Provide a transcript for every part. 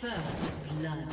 First blood.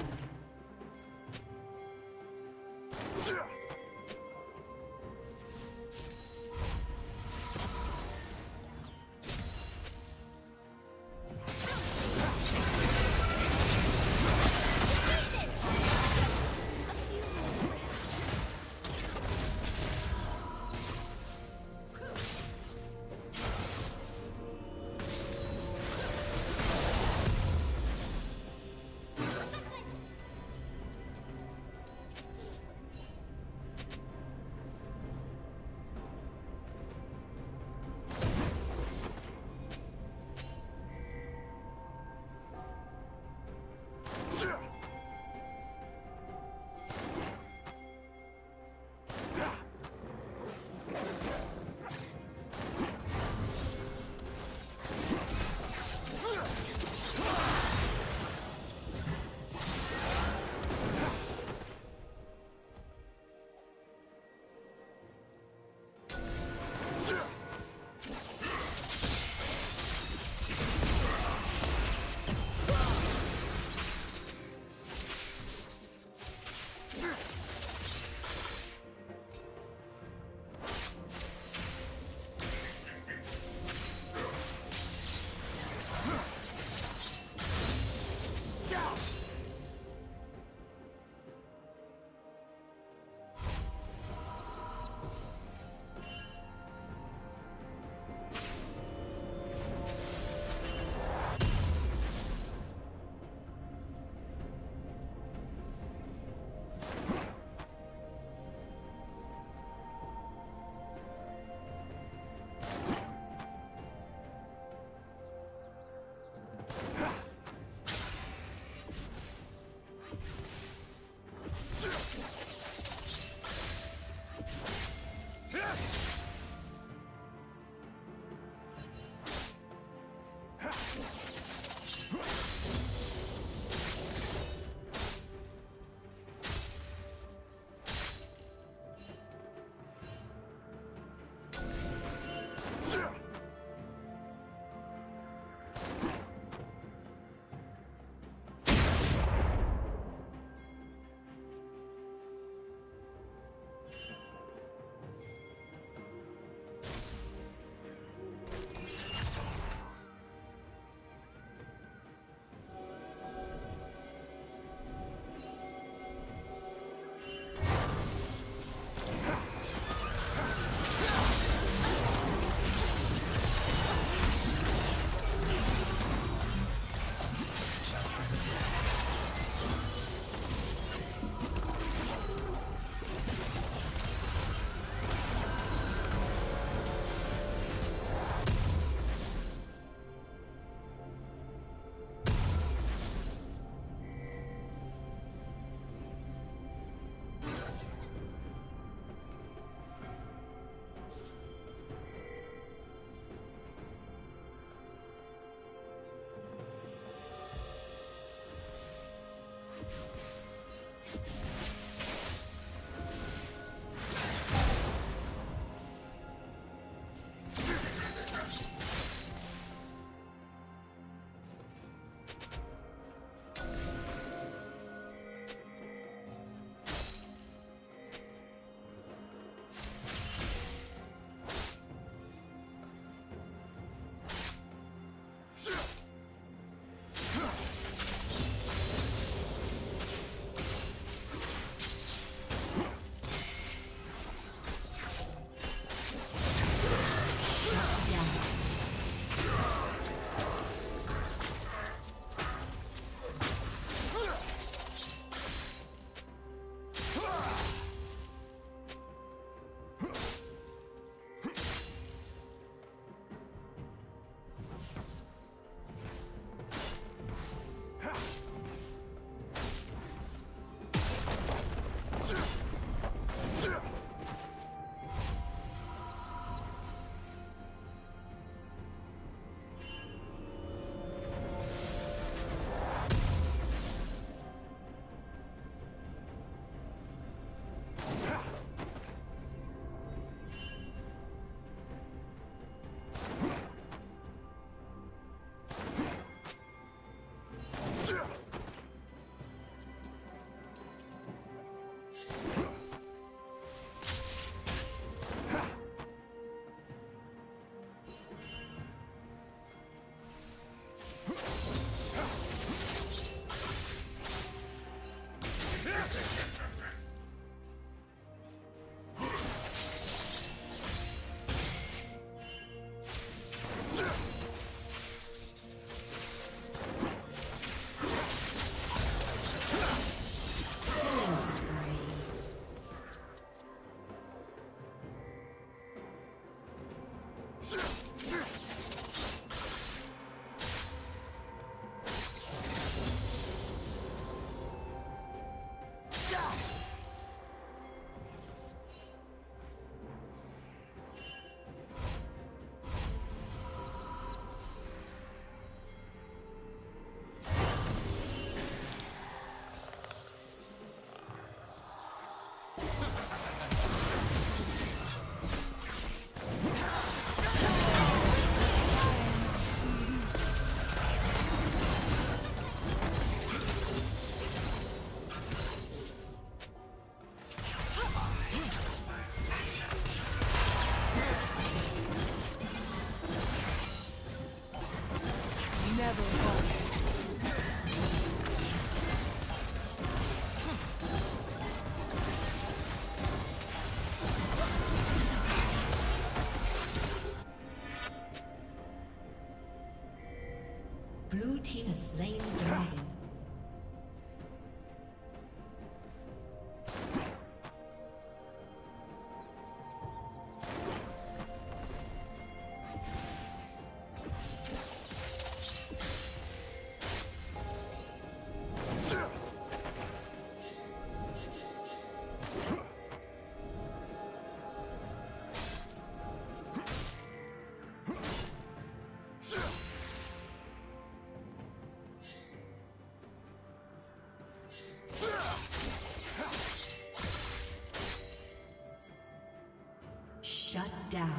Blue team has slain the dragon. Shut down.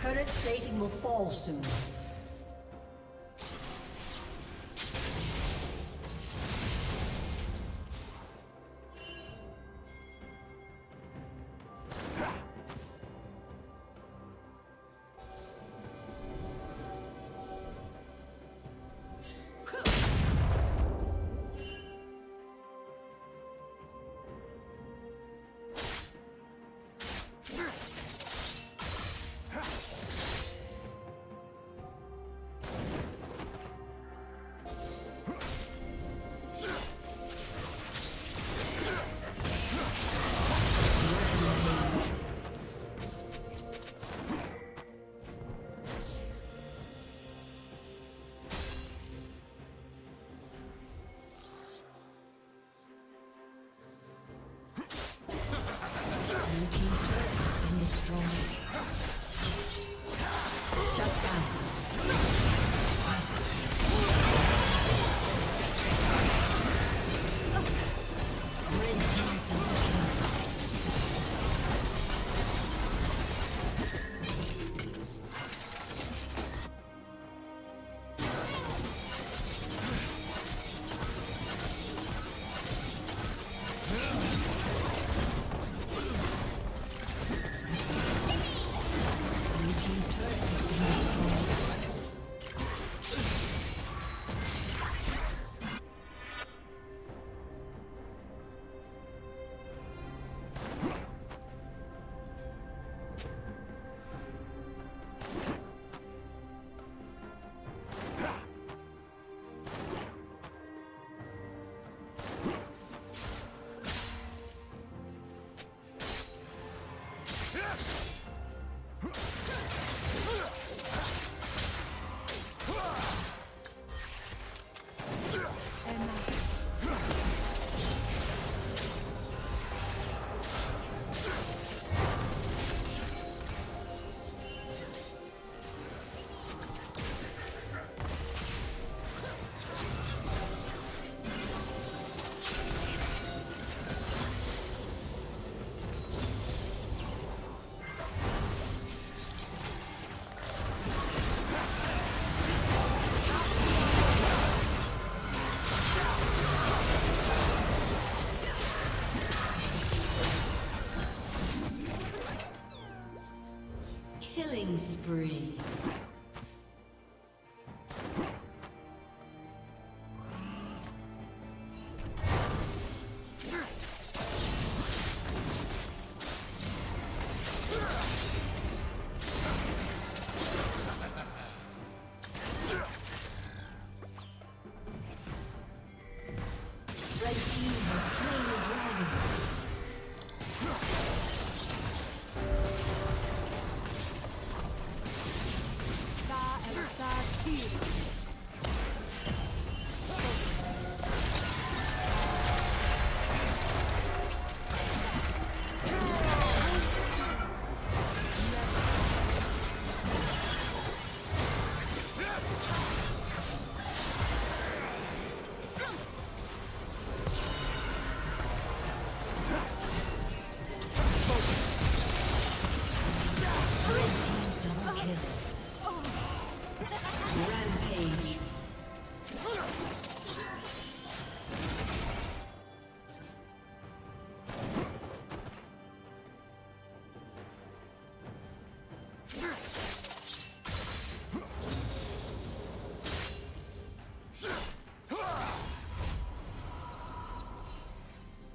Current plating will fall soon. Killing spree.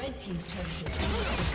Red team's turret is destroyed. Red team's turret is destroyed.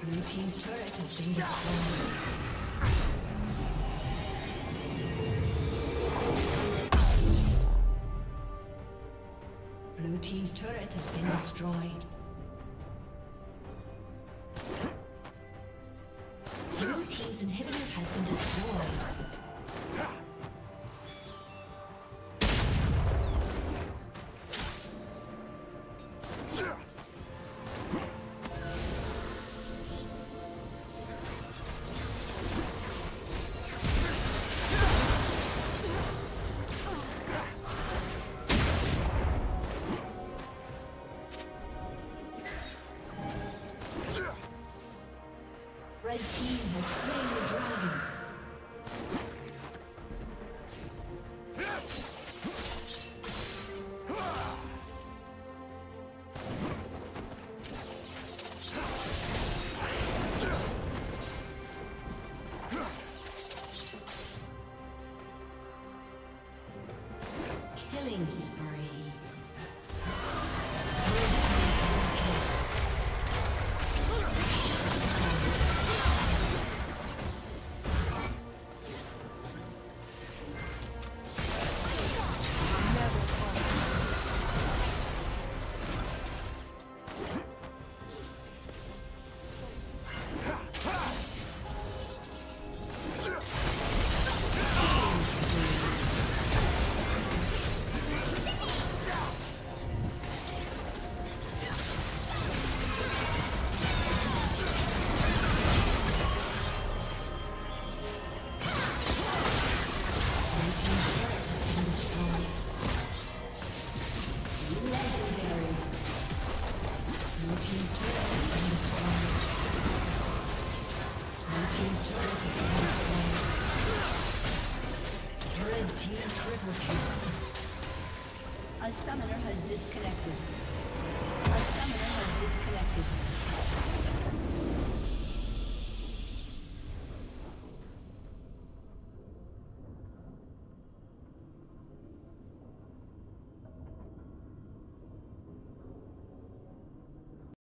Blue team's turret has been destroyed. team's turret has been destroyed. Blue team's inhibitors has been destroyed. Red team has slain the dragon. Killing spree. A summoner has disconnected.